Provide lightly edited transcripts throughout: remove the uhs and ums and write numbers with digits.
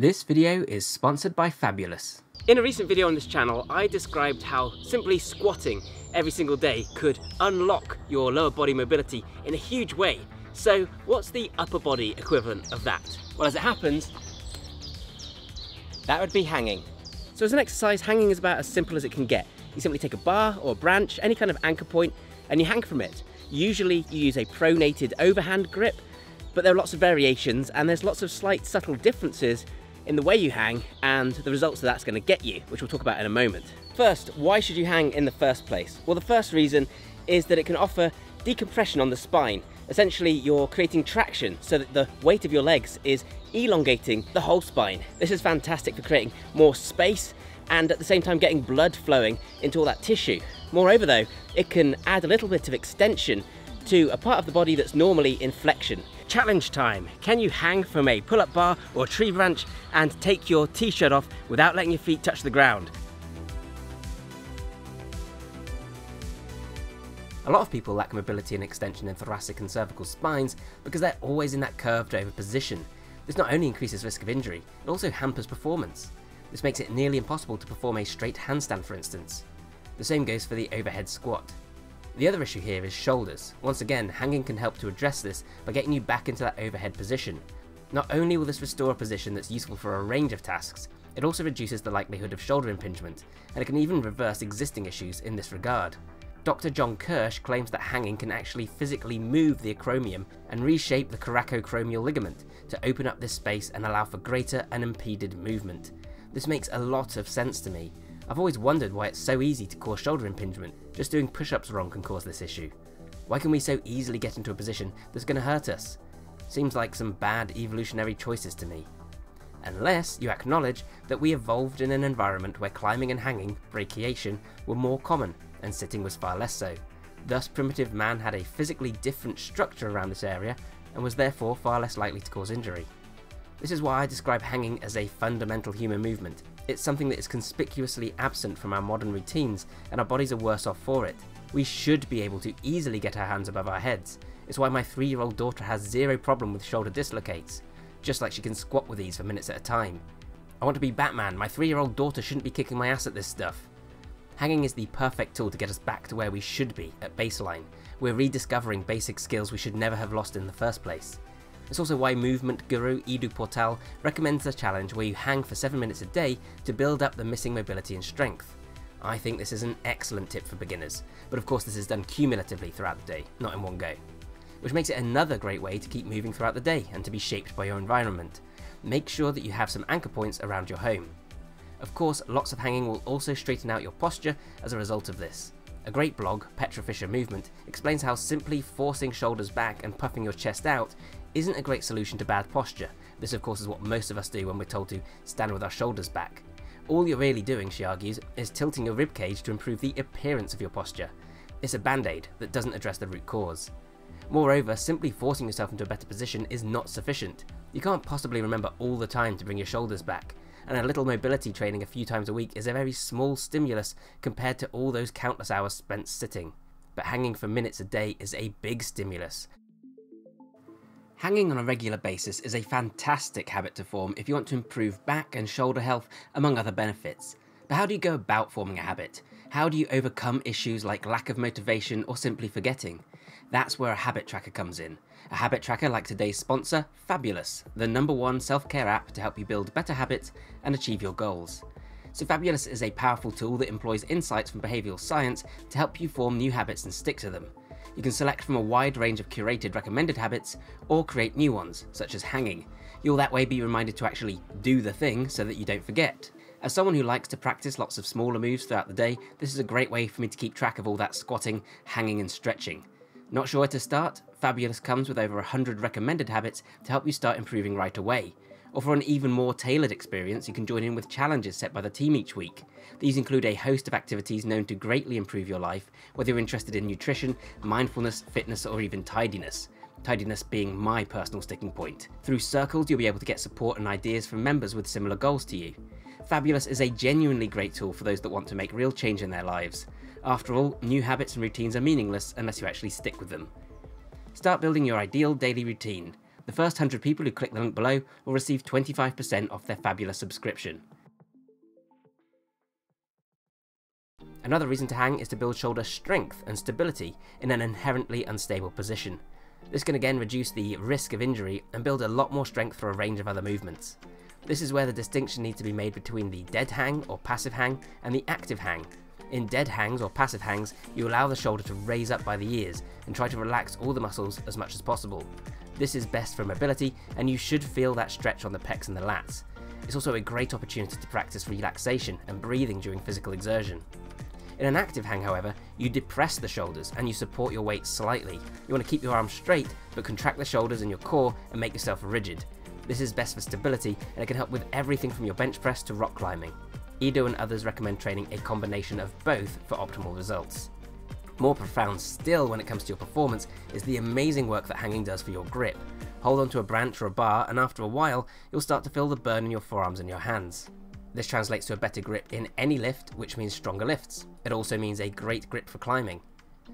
This video is sponsored by Fabulous. In a recent video on this channel, I described how simply squatting every single day could unlock your lower body mobility in a huge way. So what's the upper body equivalent of that? Well, as it happens, that would be hanging. So as an exercise, hanging is about as simple as it can get. You simply take a bar or a branch, any kind of anchor point, and you hang from it. Usually you use a pronated overhand grip, but there are lots of variations and there's lots of slight subtle differences in the way you hang and the results that that's going to get you, which we'll talk about in a moment. First, why should you hang in the first place? Well, the first reason is that it can offer decompression on the spine. Essentially, you're creating traction so that the weight of your legs is elongating the whole spine. This is fantastic for creating more space and at the same time getting blood flowing into all that tissue. Moreover though, it can add a little bit of extension to a part of the body that's normally in flexion. Challenge time. Can you hang from a pull-up bar or tree branch and take your t-shirt off without letting your feet touch the ground? A lot of people lack mobility and extension in thoracic and cervical spines because they're always in that curved over position. This not only increases risk of injury, it also hampers performance. This makes it nearly impossible to perform a straight handstand, for instance. The same goes for the overhead squat. The other issue here is shoulders. Once again, hanging can help to address this by getting you back into that overhead position. Not only will this restore a position that's useful for a range of tasks, it also reduces the likelihood of shoulder impingement, and it can even reverse existing issues in this regard. Dr. John Kirsch claims that hanging can actually physically move the acromion and reshape the coracoacromial ligament to open up this space and allow for greater unimpeded movement. This makes a lot of sense to me. I've always wondered why it's so easy to cause shoulder impingement. Just doing push-ups wrong can cause this issue. Why can we so easily get into a position that's going to hurt us? Seems like some bad evolutionary choices to me. Unless you acknowledge that we evolved in an environment where climbing and hanging, brachiation, were more common and sitting was far less so. Thus, primitive man had a physically different structure around this area and was therefore far less likely to cause injury. This is why I describe hanging as a fundamental human movement. It's something that is conspicuously absent from our modern routines, and our bodies are worse off for it. We should be able to easily get our hands above our heads. It's why my 3-year-old daughter has zero problem with shoulder dislocates, just like she can squat with ease for minutes at a time. I want to be Batman. My 3-year-old daughter shouldn't be kicking my ass at this stuff. Hanging is the perfect tool to get us back to where we should be at baseline. We're rediscovering basic skills we should never have lost in the first place. It's also why movement guru Idu Portal recommends a challenge where you hang for 7 minutes a day to build up the missing mobility and strength. I think this is an excellent tip for beginners, but of course this is done cumulatively throughout the day, not in one go. Which makes it another great way to keep moving throughout the day and to be shaped by your environment. Make sure that you have some anchor points around your home. Of course, lots of hanging will also straighten out your posture as a result of this. A great blog, Petrafisher Movement, explains how simply forcing shoulders back and puffing your chest out isn't a great solution to bad posture. This of course is what most of us do when we're told to stand with our shoulders back. All you're really doing, she argues, is tilting your ribcage to improve the appearance of your posture. It's a band-aid that doesn't address the root cause. Moreover, simply forcing yourself into a better position is not sufficient. You can't possibly remember all the time to bring your shoulders back, and a little mobility training a few times a week is a very small stimulus compared to all those countless hours spent sitting. But hanging for minutes a day is a big stimulus. Hanging on a regular basis is a fantastic habit to form if you want to improve back and shoulder health, among other benefits. But how do you go about forming a habit? How do you overcome issues like lack of motivation or simply forgetting? That's where a habit tracker comes in. A habit tracker like today's sponsor, Fabulous, the #1 self-care app to help you build better habits and achieve your goals. So Fabulous is a powerful tool that employs insights from behavioural science to help you form new habits and stick to them. You can select from a wide range of curated recommended habits or create new ones, such as hanging. You'll that way be reminded to actually do the thing so that you don't forget. As someone who likes to practice lots of smaller moves throughout the day, this is a great way for me to keep track of all that squatting, hanging and stretching. Not sure where to start? Fabulous comes with over 100 recommended habits to help you start improving right away. Or for an even more tailored experience, you can join in with challenges set by the team each week. These include a host of activities known to greatly improve your life, whether you're interested in nutrition, mindfulness, fitness, or even tidiness. Tidiness being my personal sticking point. Through Circles, you'll be able to get support and ideas from members with similar goals to you. Fabulous is a genuinely great tool for those that want to make real change in their lives. After all, new habits and routines are meaningless unless you actually stick with them. Start building your ideal daily routine. The first 100 people who click the link below will receive 25% off their fabulous subscription. Another reason to hang is to build shoulder strength and stability in an inherently unstable position. This can again reduce the risk of injury and build a lot more strength for a range of other movements. This is where the distinction needs to be made between the dead hang or passive hang and the active hang. In dead hangs or passive hangs, you allow the shoulder to raise up by the ears and try to relax all the muscles as much as possible. This is best for mobility and you should feel that stretch on the pecs and the lats. It's also a great opportunity to practice relaxation and breathing during physical exertion. In an active hang, however, you depress the shoulders and you support your weight slightly. You want to keep your arms straight, but contract the shoulders and your core and make yourself rigid. This is best for stability and it can help with everything from your bench press to rock climbing. Idu and others recommend training a combination of both for optimal results. More profound still when it comes to your performance is the amazing work that hanging does for your grip. Hold onto a branch or a bar and after a while, you'll start to feel the burn in your forearms and your hands. This translates to a better grip in any lift, which means stronger lifts. It also means a great grip for climbing.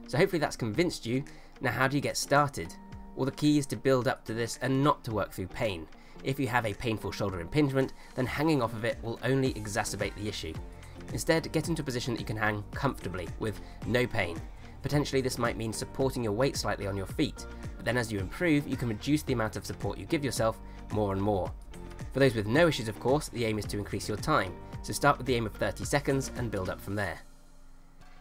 So hopefully that's convinced you. Now how do you get started? Well, the key is to build up to this and not to work through pain. If you have a painful shoulder impingement, then hanging off of it will only exacerbate the issue. Instead, get into a position that you can hang comfortably, with no pain. Potentially this might mean supporting your weight slightly on your feet, but then as you improve, you can reduce the amount of support you give yourself more and more. For those with no issues, of course, the aim is to increase your time, so start with the aim of 30 seconds and build up from there.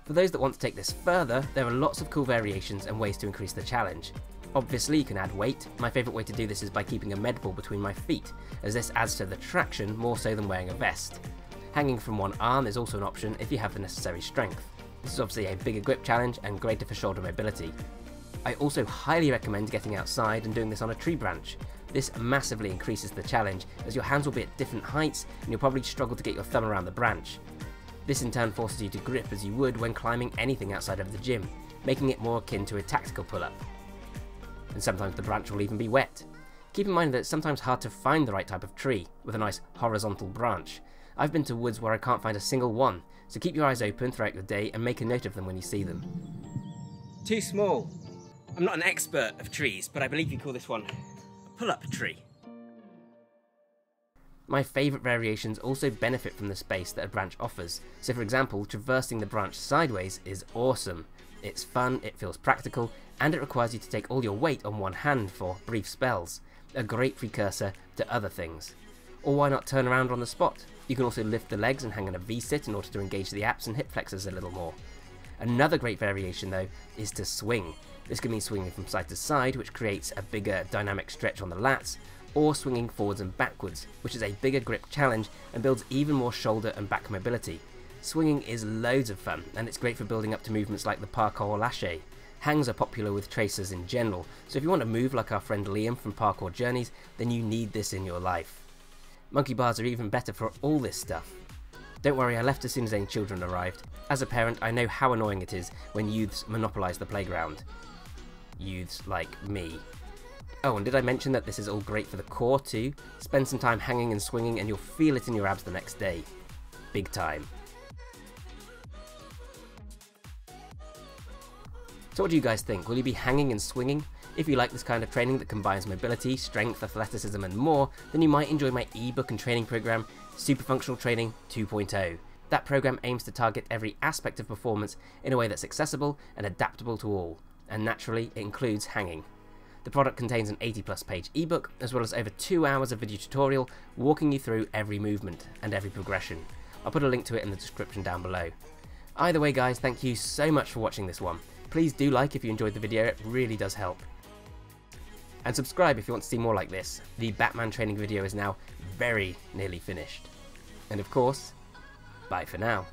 For those that want to take this further, there are lots of cool variations and ways to increase the challenge. Obviously you can add weight. My favourite way to do this is by keeping a med ball between my feet, as this adds to the traction more so than wearing a vest. Hanging from one arm is also an option if you have the necessary strength. This is obviously a bigger grip challenge and greater for shoulder mobility. I also highly recommend getting outside and doing this on a tree branch. This massively increases the challenge, as your hands will be at different heights and you'll probably struggle to get your thumb around the branch. This in turn forces you to grip as you would when climbing anything outside of the gym, making it more akin to a tactical pull-up. And sometimes the branch will even be wet. Keep in mind that it's sometimes hard to find the right type of tree with a nice horizontal branch. I've been to woods where I can't find a single one, so keep your eyes open throughout your day and make a note of them when you see them. Too small. I'm not an expert of trees, but I believe you call this one a pull-up tree. My favourite variations also benefit from the space that a branch offers, so for example, traversing the branch sideways is awesome. It's fun, it feels practical, and it requires you to take all your weight on one hand for brief spells, a great precursor to other things. Or why not turn around on the spot? You can also lift the legs and hang in a V-sit in order to engage the abs and hip flexors a little more. Another great variation though is to swing. This can mean swinging from side to side, which creates a bigger dynamic stretch on the lats, or swinging forwards and backwards, which is a bigger grip challenge and builds even more shoulder and back mobility. Swinging is loads of fun and it's great for building up to movements like the parkour lache. Hangs are popular with tracers in general, so if you want to move like our friend Liam from Parkour Journeys, then you need this in your life. Monkey bars are even better for all this stuff. Don't worry, I left as soon as any children arrived. As a parent, I know how annoying it is when youths monopolise the playground. Youths like me. Oh, and did I mention that this is all great for the core too? Spend some time hanging and swinging and you'll feel it in your abs the next day. Big time. So what do you guys think? Will you be hanging and swinging? If you like this kind of training that combines mobility, strength, athleticism and more, then you might enjoy my ebook and training program, Superfunctional Training 2.0. That program aims to target every aspect of performance in a way that's accessible and adaptable to all, and naturally it includes hanging. The product contains an 80+ page ebook, as well as over 2 hours of video tutorial walking you through every movement and every progression. I'll put a link to it in the description down below. Either way guys, thank you so much for watching this one. Please do like if you enjoyed the video, it really does help. And subscribe if you want to see more like this. The Batman training video is now very nearly finished. And of course, bye for now.